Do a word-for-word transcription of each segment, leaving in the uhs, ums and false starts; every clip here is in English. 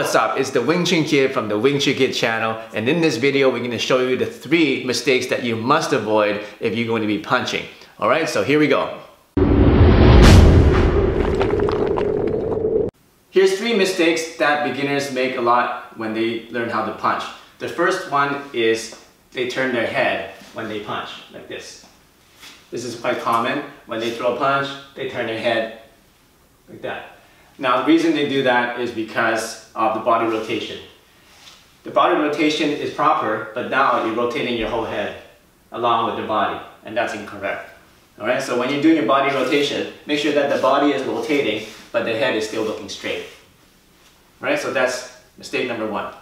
what's up, it's the Wing Chun Kid from the Wing Chun Kid channel, and in this video we're going to show you the three mistakes that you must avoid if you're going to be punching. Alright, so here we go. Here's three mistakes that beginners make a lot when they learn how to punch. The first one is they turn their head when they punch, like this. This is quite common. When they throw a punch, they turn their head like that. Now, the reason they do that is because of the body rotation. The body rotation is proper, but now you're rotating your whole head along with the body, and that's incorrect. Alright, so when you're doing your body rotation, make sure that the body is rotating, but the head is still looking straight. Alright, so that's mistake number one.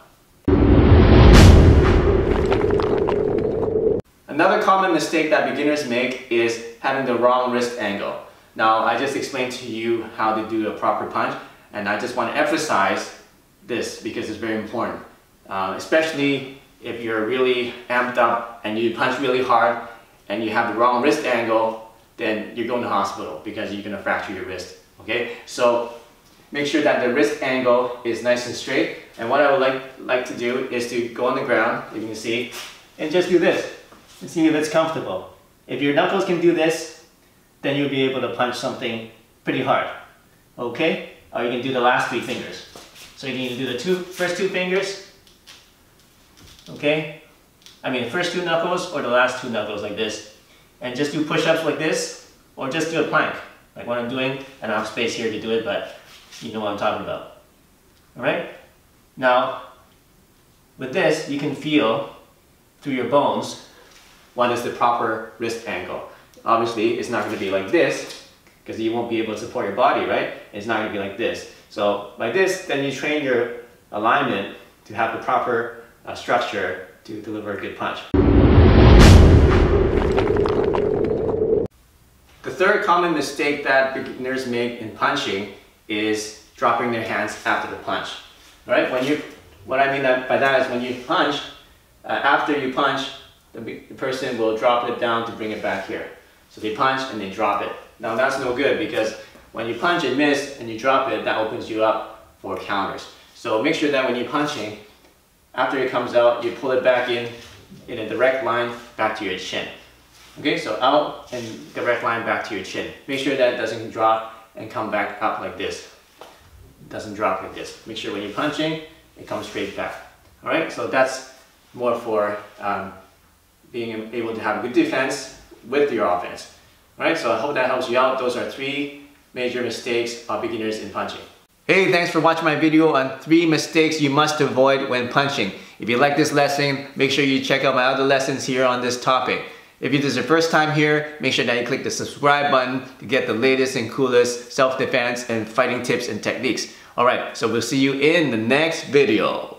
Another common mistake that beginners make is having the wrong wrist angle. Now, I just explained to you how to do a proper punch, and I just want to emphasize this because it's very important. Uh, especially if you're really amped up and you punch really hard and you have the wrong wrist angle, then you're going to the hospital because you're going to fracture your wrist. Okay? So, make sure that the wrist angle is nice and straight. And what I would like, like to do is to go on the ground, if you can see, and just do this and see if it's comfortable. If your knuckles can do this, then you'll be able to punch something pretty hard. Okay? Or you can do the last three fingers. So you can do the two, first two fingers, okay? I mean, the first two knuckles or the last two knuckles like this. And just do push-ups like this, or just do a plank, like what I'm doing. And I have space here to do it, but you know what I'm talking about. Alright? Now, with this, you can feel through your bones what is the proper wrist angle. Obviously, it's not going to be like this because you won't be able to support your body, right? It's not going to be like this. So by this, then you train your alignment to have the proper uh, structure to deliver a good punch. The third common mistake that beginners make in punching is dropping their hands after the punch. Right? When you, what I mean by that is when you punch, uh, after you punch, the person will drop it down to bring it back here. So they punch and they drop it. Now that's no good because when you punch and miss and you drop it, that opens you up for counters. So make sure that when you're punching, after it comes out, you pull it back in in a direct line back to your chin. Okay, so out and direct line back to your chin. Make sure that it doesn't drop and come back up like this. It doesn't drop like this. Make sure when you're punching, it comes straight back. Alright, so that's more for um, being able to have good defense with your offense. Alright, so I hope that helps you out. Those are three major mistakes of beginners in punching. Hey, thanks for watching my video on three mistakes you must avoid when punching. If you like this lesson, make sure you check out my other lessons here on this topic. If this is your first time here, make sure that you click the subscribe button to get the latest and coolest self-defense and fighting tips and techniques. Alright, so we'll see you in the next video.